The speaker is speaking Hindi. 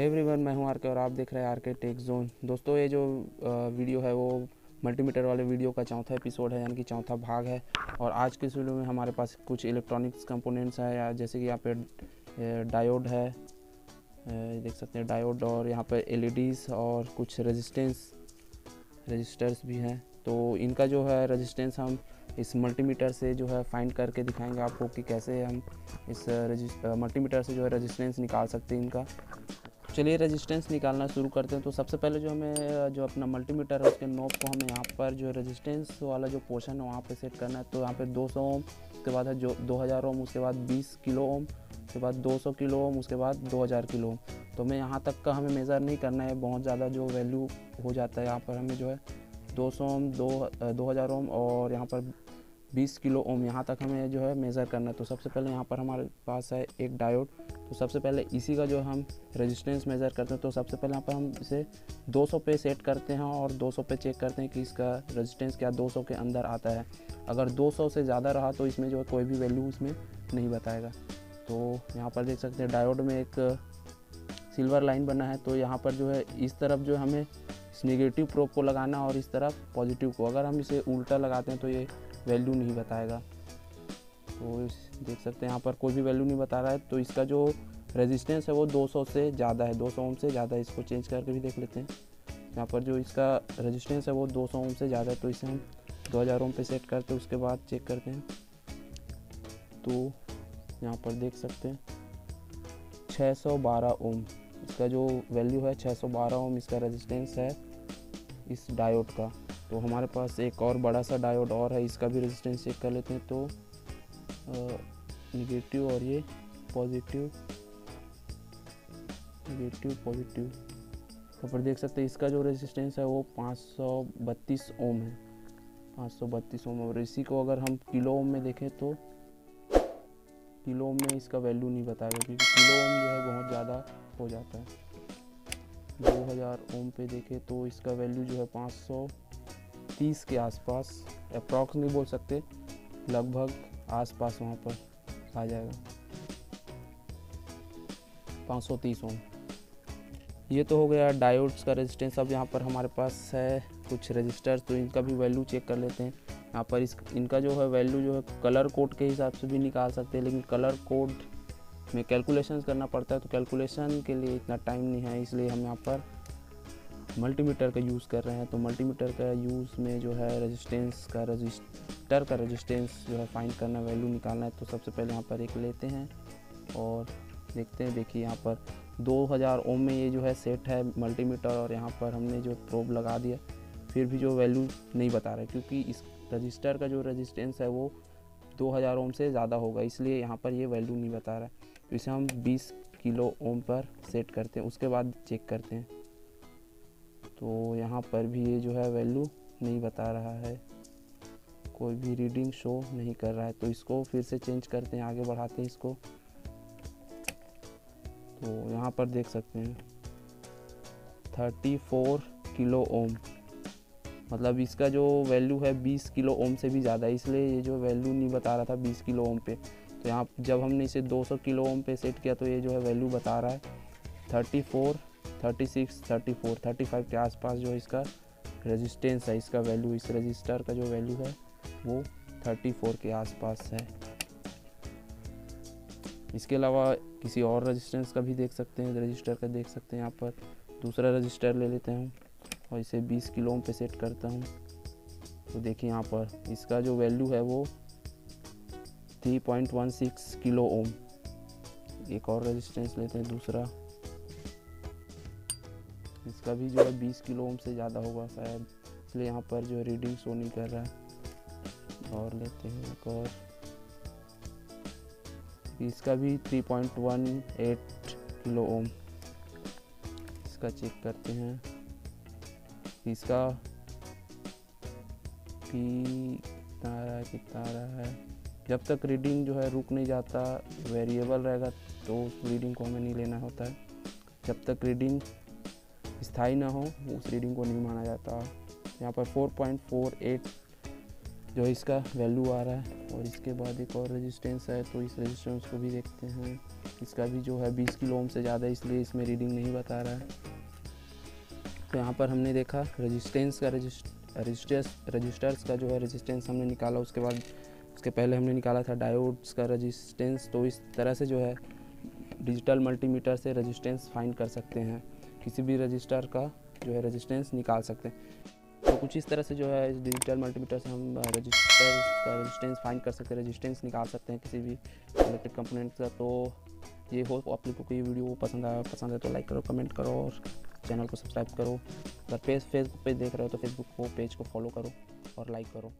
एवरीवन, मैं हूं आरके और आप देख रहे हैं आरके टेक जोन। दोस्तों, ये जो वीडियो है वो मल्टीमीटर वाले वीडियो का चौथा एपिसोड है, यानी कि चौथा भाग है। और आज के इस वीडियो में हमारे पास कुछ इलेक्ट्रॉनिक्स कंपोनेंट्स है, या जैसे कि यहाँ पे डायोड है, देख सकते हैं डायोड, और यहाँ पे एलईडीज और कुछ रजिस्टर्स भी हैं। तो इनका जो है रजिस्टेंस हम इस मल्टीमीटर से जो है फाइंड करके दिखाएंगे आपको कि कैसे हम इस मल्टीमीटर से जो है रजिस्टेंस निकाल सकते हैं इनका। चलिए रेजिस्टेंस निकालना शुरू करते हैं। तो सबसे पहले जो हमें जो अपना मल्टीमीटर है उसके नॉब को हमें यहाँ पर जो रेजिस्टेंस वाला जो पोर्शन है वहाँ पे सेट करना है। तो यहाँ पे 200 ओम, उसके बाद है जो 2000 ओम, उसके बाद 20 किलो ओम, उसके बाद 200 किलो ओम, उसके बाद 2000 किलो ओम। तो हमें यहाँ तक का हमें मेज़र नहीं करना है, बहुत ज़्यादा जो वैल्यू हो जाता है। यहाँ पर हमें जो है 200 ओम, 2000 ओम और यहाँ पर 20 किलो ओम, यहाँ तक हमें जो है मेज़र करना है। तो सबसे पहले यहाँ पर हमारे पास है एक डायोड। तो सबसे पहले इसी का जो हम रेजिस्टेंस मेज़र करते हैं, तो सबसे पहले यहाँ पर हम इसे 200 पे सेट करते हैं और 200 पे चेक करते हैं कि इसका रेजिस्टेंस क्या 200 के अंदर आता है। अगर 200 से ज़्यादा रहा तो इसमें जो है कोई भी वैल्यू उसमें नहीं बताएगा। तो यहाँ पर देख सकते हैं डायोड में एक सिल्वर लाइन बना है, तो यहाँ पर जो है इस तरफ जो हमें नेगेटिव प्रोब को लगाना और इस तरफ पॉजिटिव को। अगर हम इसे उल्टा लगाते हैं तो ये वैल्यू नहीं बताएगा। तो देख सकते हैं यहाँ पर कोई भी वैल्यू नहीं बता रहा है। तो इसका जो रेजिस्टेंस है वो 200 से ज़्यादा है, 200 ओम से ज़्यादा है। इसको चेंज करके भी देख लेते हैं। यहाँ पर जो इसका रेजिस्टेंस है वो 200 ओम से ज़्यादा है, तो इसे हम 2000 ओम पे सेट करते हैं, उसके बाद चेक करते हैं। तो यहाँ पर देख सकते हैं 612 ओम इसका जो वैल्यू है, 612 ओम इसका रेजिस्टेंस है इस डायोड का। तो हमारे पास एक और बड़ा सा डायोड और है, इसका भी रेजिस्टेंस चेक कर लेते हैं। तो नेगेटिव और ये पॉजिटिव, नेगेटिव पॉजिटिव, यहाँ पर देख सकते हैं इसका जो रेजिस्टेंस है वो 532 ओम है, 532 ओम। और इसी को अगर हम किलो ओम में देखें तो किलो ओम में इसका वैल्यू नहीं बताएगा, क्योंकि किलो ओम जो है बहुत ज़्यादा हो जाता है। 2000 ओम पे देखें तो इसका वैल्यू जो है 530 के आसपास, अप्रॉक्स नहीं बोल सकते, लगभग आसपास वहाँ पर आ जाएगा 530 ओम। ये तो हो गया डायोड्स का रेजिस्टेंस। अब यहाँ पर हमारे पास है कुछ रजिस्टर्स, तो इनका भी वैल्यू चेक कर लेते हैं। यहाँ पर इनका जो है वैल्यू जो है कलर कोड के हिसाब से भी निकाल सकते हैं, लेकिन कलर कोड में कैलकुलेशंस करना पड़ता है, तो कैलकुलेशन के लिए इतना टाइम नहीं है, इसलिए हम यहाँ पर मल्टीमीटर का यूज़ कर रहे हैं। तो मल्टीमीटर का यूज़ में जो है रजिस्टर का रजिस्टेंस जो है फाइंड करना, वैल्यू निकालना है। तो सबसे पहले यहाँ पर एक लेते हैं और देखते हैं। देखिए यहाँ पर 2000 ओम में ये जो है सेट है मल्टीमीटर, और यहाँ पर हमने जो प्रोब लगा दिया, फिर भी जो वैल्यू नहीं बता रहा है, क्योंकि इस रजिस्टर का जो रजिस्टेंस है वो 2000 ओम से ज़्यादा होगा, इसलिए यहाँ पर ये वैल्यू नहीं बता रहा है। तो इसे हम 20 किलो ओम पर सेट करते हैं, उसके बाद चेक करते हैं। तो यहाँ पर भी ये जो है वैल्यू नहीं बता रहा है, कोई भी रीडिंग शो नहीं कर रहा है। तो इसको फिर से चेंज करते हैं, आगे बढ़ाते हैं इसको। तो यहाँ पर देख सकते हैं 34 किलो ओम, मतलब इसका जो वैल्यू है 20 किलो ओम से भी ज़्यादा है, इसलिए ये जो वैल्यू नहीं बता रहा था 20 किलो ओम पे। तो यहाँ जब हमने इसे 200 किलो ओम पे सेट किया तो ये जो है वैल्यू बता रहा है 34, 36, 34, 35 के आसपास जो इसका रेजिस्टेंस है, इसका वैल्यू, इस रजिस्टर का जो वैल्यू है वो 34 के आसपास है। इसके अलावा किसी और रजिस्टेंस का भी देख सकते हैं, रजिस्टर का देख सकते हैं। यहाँ पर दूसरा रजिस्टर ले लेते हैं और इसे 20 किलो ओम पे सेट करता हूँ। तो देखिए यहाँ पर इसका जो वैल्यू है वो 3.16 किलो ओम। एक और रेजिस्टेंस लेते हैं, दूसरा, इसका भी जो है 20 किलो ओम से ज़्यादा होगा शायद, इसलिए यहाँ पर जो रीडिंग शो नहीं कर रहा है। और लेते हैं एक और, इसका भी 3.18 किलो ओम, इसका चेक करते हैं। इसका कितना रहा है, जब तक रीडिंग जो है रुक नहीं जाता, वेरिएबल रहेगा, तो उस रीडिंग को हमें नहीं लेना होता है। जब तक रीडिंग स्थायी ना हो उस रीडिंग को नहीं माना जाता। यहाँ पर 4.48 जो इसका वैल्यू आ रहा है। और इसके बाद एक और रेजिस्टेंस है, तो इस रेजिस्टेंस को भी देखते हैं। इसका भी जो है 20 किलो ओम से ज़्यादा, इसलिए इसमें रीडिंग नहीं बता रहा है। तो यहाँ पर हमने देखा रेजिस्टेंस का रजिस्टर्स का जो है रेजिस्टेंस हमने निकाला। उसके बाद उसके पहले हमने निकाला था डायोड्स का रेजिस्टेंस। तो इस तरह से जो है डिजिटल मल्टीमीटर से रेजिस्टेंस फाइंड कर सकते हैं, किसी भी रजिस्टर का जो है रेजिस्टेंस निकाल सकते हैं। तो कुछ इस तरह से जो है इस डिजिटल मल्टीमीटर से हम रजिस्टर का रेजिस्टेंस फाइंड कर सकते हैं, रेजिस्टेंस निकाल सकते हैं किसी भी इलेक्ट्रिक कंपोनेंट का। तो ये हो आप लोगों को ये वीडियो पसंद है तो लाइक करो, कमेंट करो और चैनल को सब्सक्राइब करो। अगर फेसबुक पेज देख रहे हो तो फेसबुक पेज को फॉलो करो और लाइक करो।